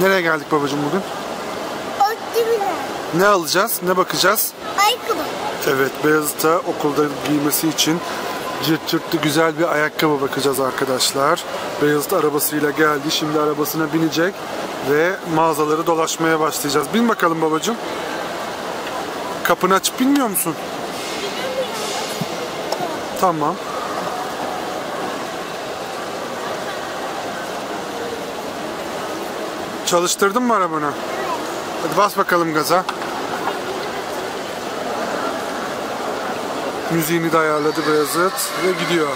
Nereye geldik babacığım bugün? Optimum'a. Ne alacağız? Ne bakacağız? Ayakkabı. Evet, Beyazıt'a okulda giymesi için cırtçırtlı güzel bir ayakkabı bakacağız arkadaşlar. Beyazıt arabasıyla geldi. Şimdi arabasına binecek ve mağazaları dolaşmaya başlayacağız. Bin bakalım babacığım. Kapını açıp bilmiyor musun? Tamam. Çalıştırdın mı arabanı? Hadi bas bakalım gaza. Müziğini de ayarladı Beyazıt ve gidiyor.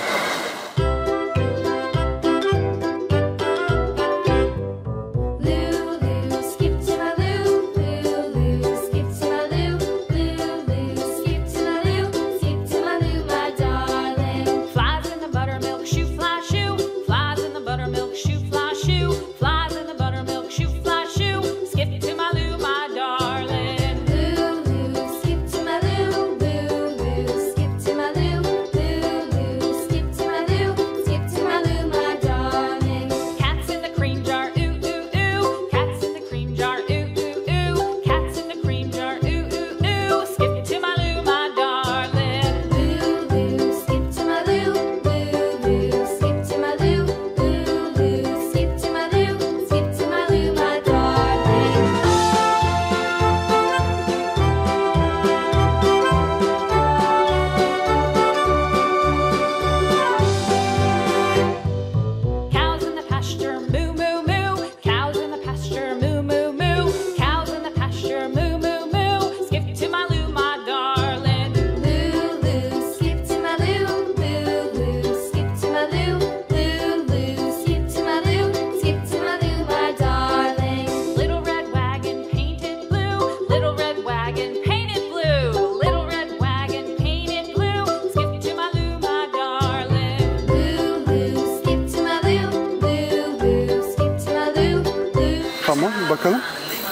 Tamam, bakalım.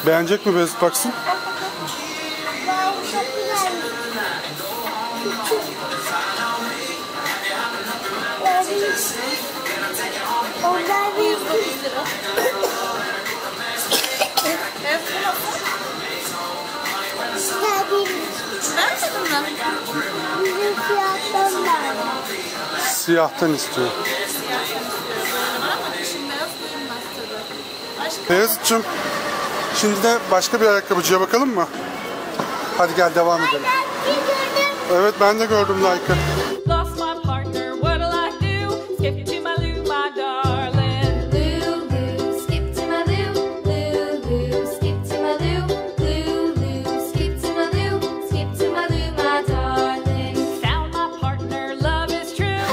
Beğenecek mi Beyazıt baksın? Siyahtan istiyor. Beyazıt'cığım, şimdi de başka bir ayakkabıcıya bakalım mı? Hadi gel devam edelim. Evet, ben de gördüm like'ı.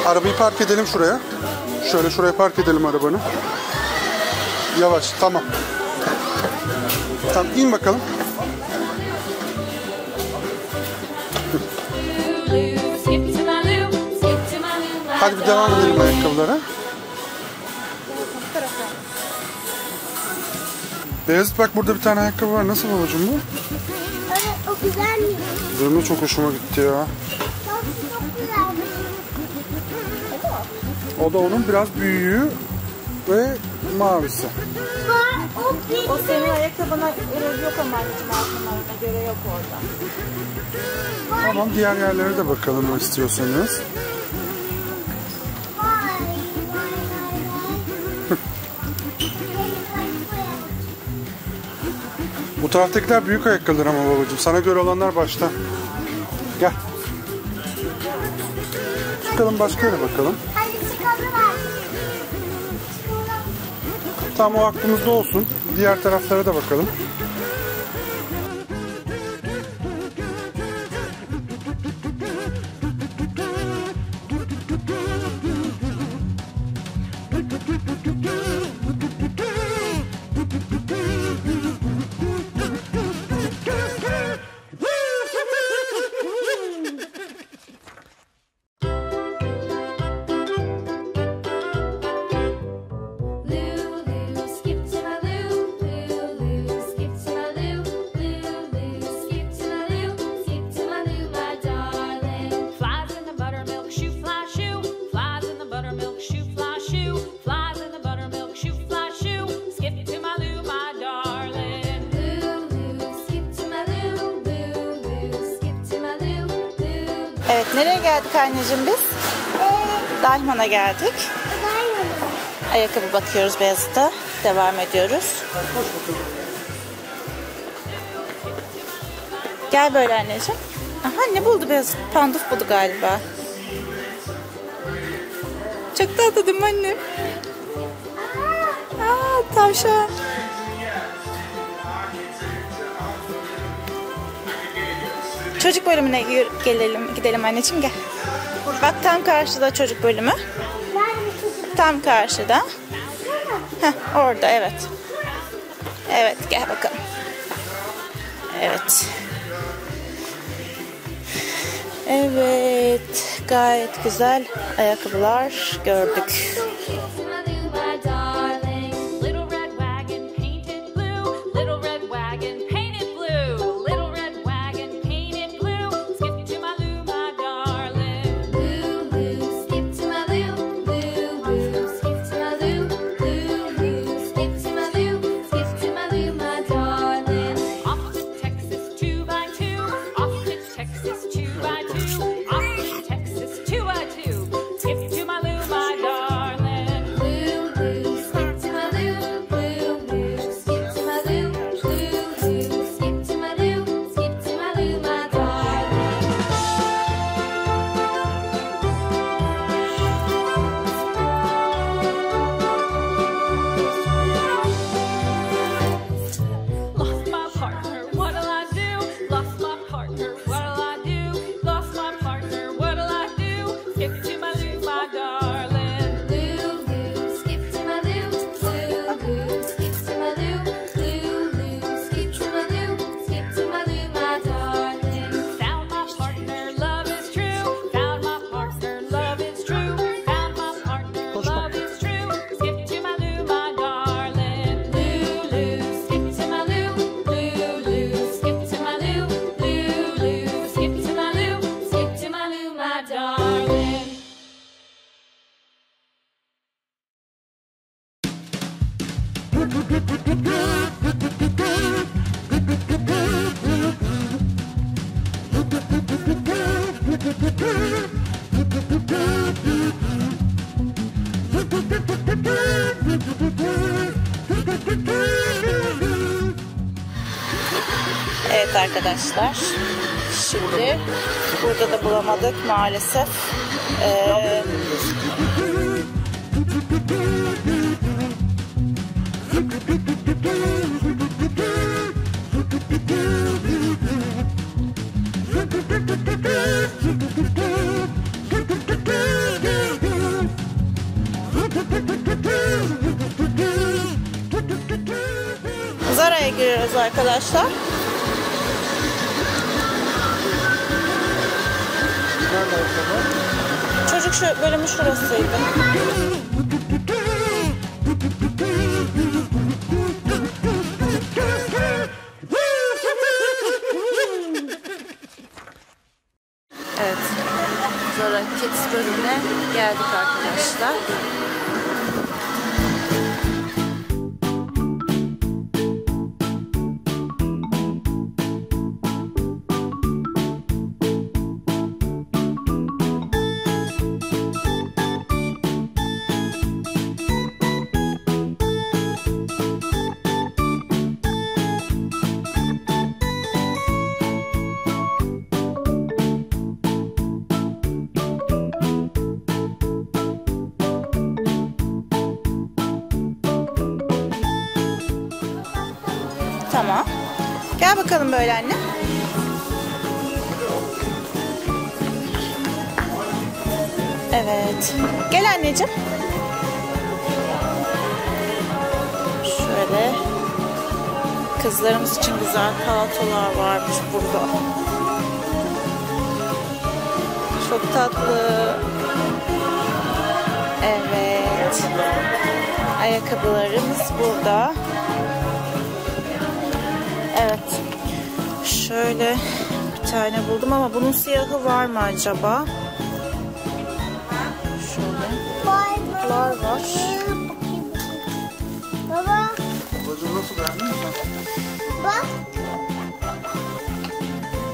Arabayı park edelim şuraya. Şöyle şuraya park edelim arabanı. Yavaş, tamam. Tamam, in bakalım. Hadi bir devam edelim ayakkabılara. Beyazıt bak, burada bir tane ayakkabı var. Nasıl babacığım bu? O güzel mi? Benim de çok hoşuma gitti ya. O da onun biraz büyüğü ve mavisi. O senin ayakkabına göre yok ama ayakkabına göre yok orada. Tamam, diğer yerlere de bakalım istiyorsanız. Bu taraftakiler büyük ayakkabılar ama babacığım. Sana göre olanlar başta. Gel. Çıkalım, başka yere bakalım. Tam o aklımızda olsun. Diğer taraflara da bakalım. Nereye geldik anneciğim biz? Dayman'a geldik. Ayakkabı bakıyoruz Beyazıt'a. Devam ediyoruz. Gel böyle anneciğim. Aha, ne buldu Beyazıt? Panduf buldu galiba. Çok tatlı değil mi annem? Aa, tavşan. Çocuk bölümüne gidelim anneciğim, gel. Bak tam karşıda çocuk bölümü. Tam karşıda. Heh, orada evet. Evet, gel bakalım. Evet. Evet, gayet güzel ayakkabılar gördük. Evet arkadaşlar, şimdi burada da bulamadık maalesef. Zora'ya giriyoruz arkadaşlar. Çocuk bölümü şurasıydı. Evet, Zora Kids bölümüne geldik arkadaşlar. Tamam. Gel bakalım böyle anne. Evet. Gel anneciğim. Şöyle kızlarımız için güzel paltolar varmış burada. Çok tatlı. Evet. Ayakkabılarımız burada. Evet, şöyle bir tane buldum ama bunun siyahı var mı acaba? Şöyle. Bunlar var. Baba. Babacığım nasıl beğendin mi sen? Bak.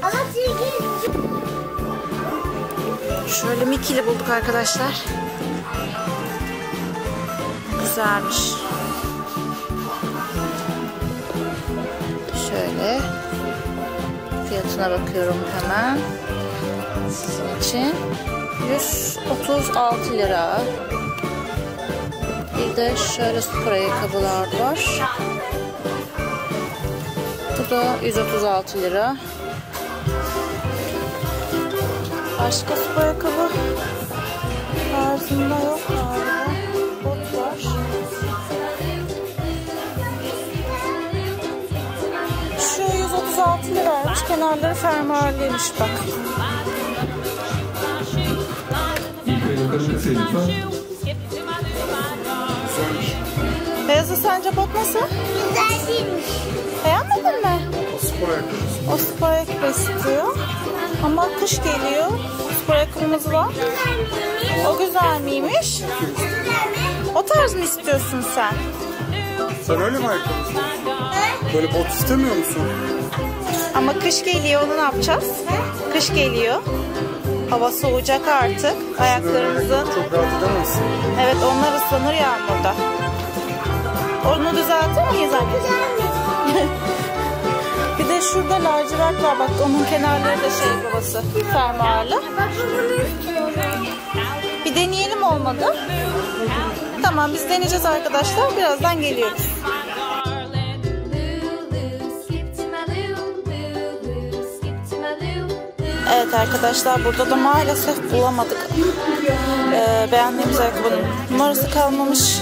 Ama silgi. Şöyle Mickey'li bulduk arkadaşlar. Güzelmiş. Şöyle fiyatına bakıyorum hemen. Sizin için 136 lira. Bir de şöyle spor ayakkabılar var. Bu da 136 lira. Başka spor ayakkabı tarzında yok galiba. Bot var. Şu 136 liraymış. Kenarları fermuarlıymış bak. Beyazı sence bot nasıl? Güzel değilmiş. Beğenmedin mi? O spor ayakkabı istiyor. Ama kış geliyor. Spor ayakkabımız var. O güzel miymiş? O tarz mı istiyorsun sen? Sen öyle mi ayakkabısın? Böyle bot istemiyor musun? Ama kış geliyor. Onu ne yapacağız? Kış geliyor. Hava soğuyacak artık. Ayaklarımızı... Çok rahat edemezsin. Evet, onlar ıslanır yağmurda. Onu düzeltir miyiz anne? Bir de şurada lacivert var. Bak onun kenarları da şey babası. Fermuarlı. Bir deneyelim olmadı. Tamam, biz deneyeceğiz arkadaşlar. Birazdan geliyoruz. Evet arkadaşlar, burada da maalesef bulamadık. Beğendiğimiz ayakkabının numarası kalmamış.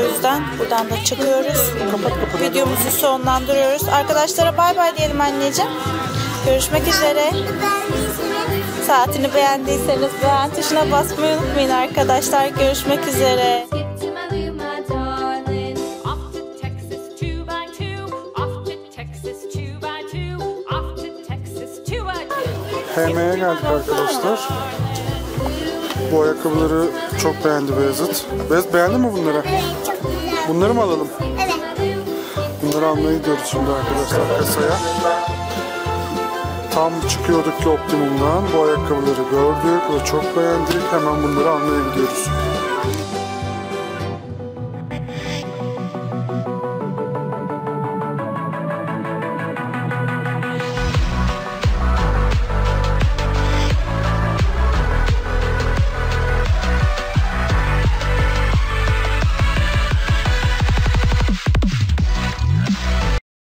O yüzden buradan da çıkıyoruz. Videomuzu sonlandırıyoruz. Arkadaşlara bay bay diyelim anneciğim. Görüşmek üzere. Saatini beğendiyseniz beğen tuşuna basmayı unutmayın arkadaşlar. Görüşmek üzere. TM'ye geldik arkadaşlar. Bu ayakkabıları çok beğendi Beyazıt. Beyazıt beğendi mi bunları? Evet, çok güzel. Bunları mı alalım? Evet. Bunları almaya gidiyoruz şimdi arkadaşlar kasaya. Tam çıkıyorduk ki Optimum'dan. Bu ayakkabıları gördük ve çok beğendik. Hemen bunları almaya gidiyoruz.